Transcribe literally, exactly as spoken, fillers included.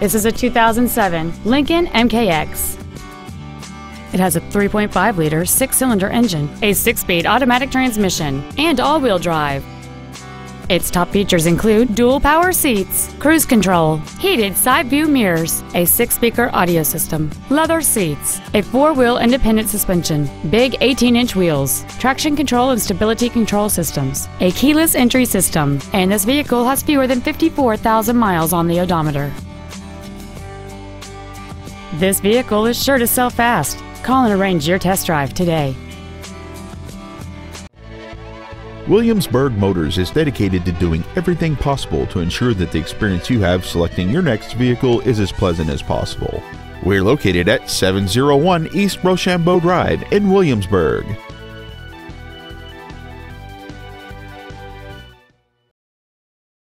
This is a two thousand seven Lincoln M K X. It has a three point five liter six-cylinder engine, a six-speed automatic transmission, and all-wheel drive. Its top features include dual power seats, cruise control, heated side view mirrors, a six-speaker audio system, leather seats, a four-wheel independent suspension, big eighteen inch wheels, traction control and stability control systems, a keyless entry system, and this vehicle has fewer than fifty-four thousand miles on the odometer. This vehicle is sure to sell fast. Call and arrange your test drive today. Williamsburg Motors is dedicated to doing everything possible to ensure that the experience you have selecting your next vehicle is as pleasant as possible. We're located at seven oh one East Rochambeau Drive in Williamsburg.